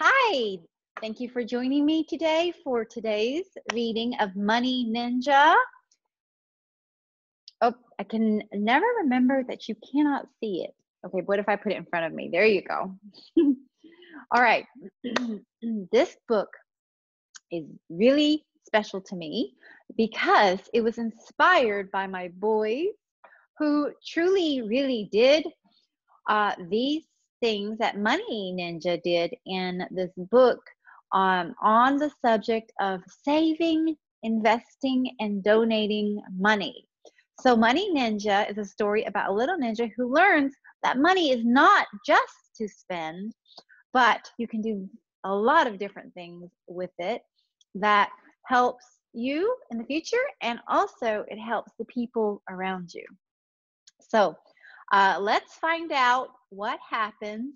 Hi, thank you for joining me today for today's reading of Money Ninja. Oh, I can never remember that you cannot see it. Okay, what if I put it in front of me? There you go. All right, this book is really special to me because it was inspired by my boys who truly, really did these things that Money Ninja did in this book on the subject of saving, investing, and donating money. So Money Ninja is a story about a little ninja who learns that money is not just to spend, but you can do a lot of different things with it that helps you in the future, and also it helps the people around you. So let's find out what happens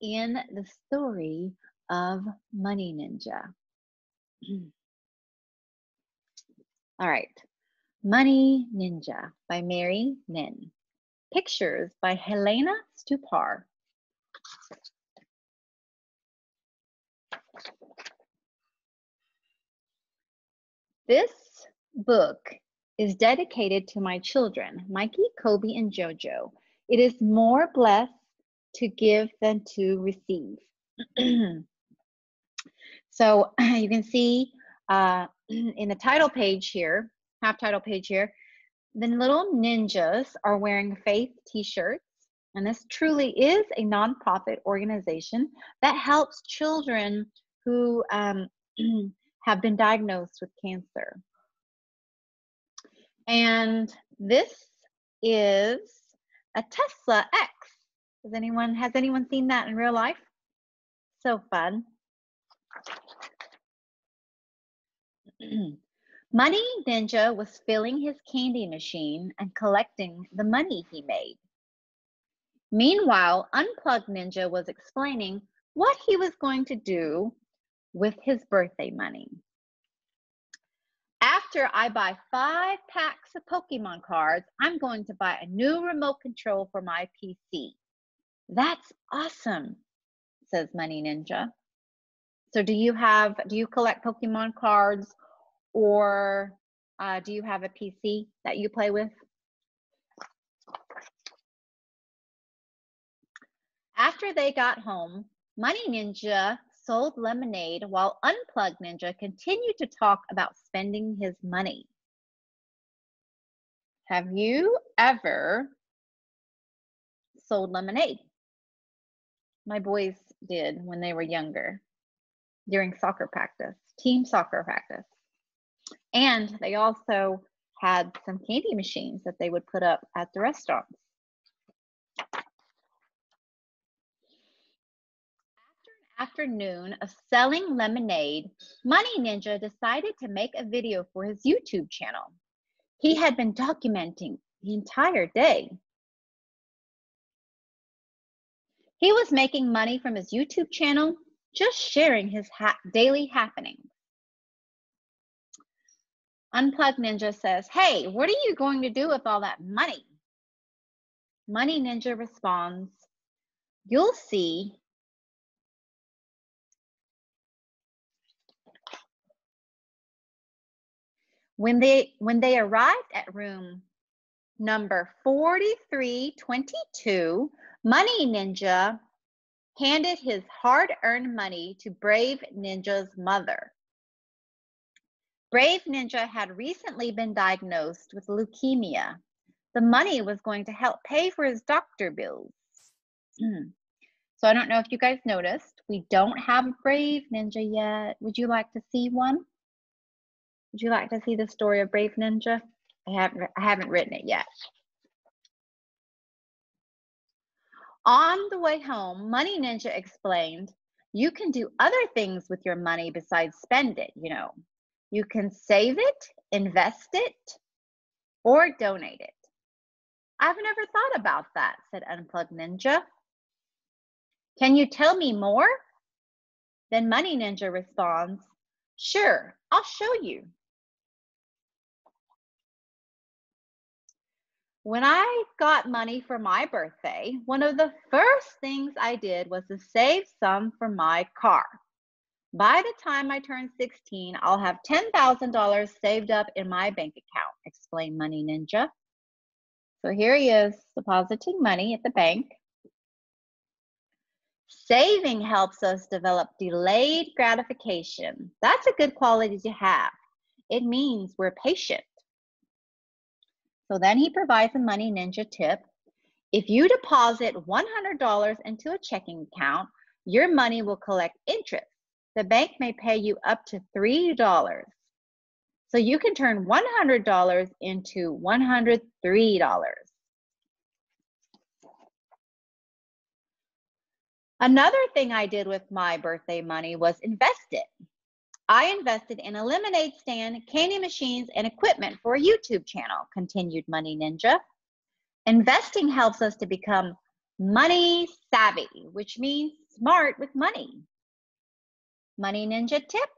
in the story of Money Ninja. All right, Money Ninja by Mary Nin. Pictures by Helena Stupar. This book is dedicated to my children, Mikey, Kobe, and JoJo. It is more blessed to give than to receive. So you can see in the title page here, half title page here, the little ninjas are wearing Faith t-shirts. And this truly is a nonprofit organization that helps children who have been diagnosed with cancer. And this is a Tesla X. Has anyone seen that in real life? So fun. Money Ninja was filling his candy machine and collecting the money he made. Meanwhile, Unplugged Ninja was explaining what he was going to do with his birthday money. After I buy 5 packs of Pokemon cards, I'm going to buy a new remote control for my PC. That's awesome, says Money Ninja. So do you collect Pokemon cards, or do you have a PC that you play with? After they got home, Money Ninja sold lemonade while Unplugged Ninja continued to talk about spending his money. Have you ever sold lemonade? My boys did when they were younger during soccer practice, team soccer practice. And they also had some candy machines that they would put up at the restaurants. Afternoon of selling lemonade, Money Ninja decided to make a video for his YouTube channel. He had been documenting the entire day. He was making money from his YouTube channel, just sharing his daily happenings. Unplugged Ninja says, "Hey, what are you going to do with all that money?" Money Ninja responds, "You'll see." When they arrived at room number 4322, Money Ninja handed his hard-earned money to Brave Ninja's mother. Brave Ninja had recently been diagnosed with leukemia. The money was going to help pay for his doctor bills. So I don't know if you guys noticed, we don't have a Brave Ninja yet. Would you like to see one? Would you like to see the story of Brave Ninja? I haven't written it yet. On the way home, Money Ninja explained, you can do other things with your money besides spend it, you know. You can save it, invest it, or donate it. I've never thought about that, said Unplugged Ninja. Can you tell me more? Then Money Ninja responds, sure, I'll show you. When I got money for my birthday, one of the first things I did was to save some for my car. By the time I turn 16, I'll have $10,000 saved up in my bank account, explained Money Ninja. So here he is depositing money at the bank. Saving helps us develop delayed gratification. That's a good quality to have. It means we're patient. So then he provides a Money Ninja tip. If you deposit $100 into a checking account, your money will collect interest. The bank may pay you up to $3. So you can turn $100 into $103. Another thing I did with my birthday money was invest it. I invested in a lemonade stand, candy machines, and equipment for a YouTube channel, continued Money Ninja. Investing helps us to become money savvy, which means smart with money. Money Ninja tip.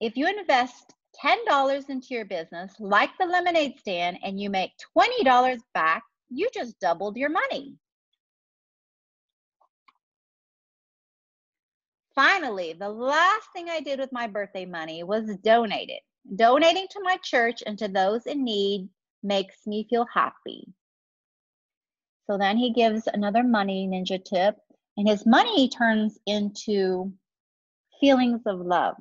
If you invest $10 into your business, like the lemonade stand, and you make $20 back, you just doubled your money. Finally, the last thing I did with my birthday money was donate it. Donating to my church and to those in need makes me feel happy. So then he gives another Money Ninja tip, and his money turns into feelings of love.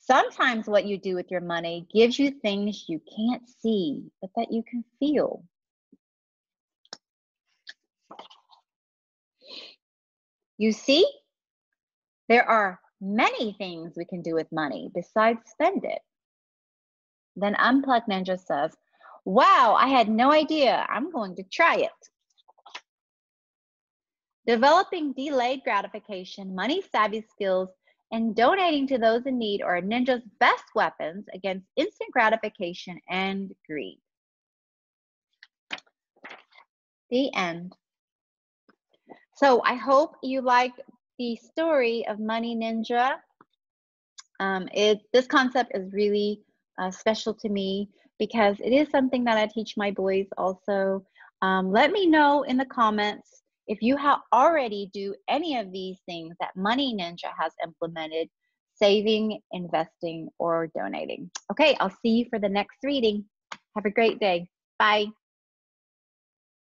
Sometimes what you do with your money gives you things you can't see, but that you can feel. You see, there are many things we can do with money besides spend it. Then Unplugged Ninja says, wow, I had no idea. I'm going to try it. Developing delayed gratification, money savvy skills, and donating to those in need are Ninja's best weapons against instant gratification and greed. The end. So I hope you liked the story of Money Ninja. This concept is really special to me because it is something that I teach my boys also. Let me know in the comments if you already do any of these things that Money Ninja has implemented, saving, investing, or donating. Okay, I'll see you for the next reading. Have a great day. Bye.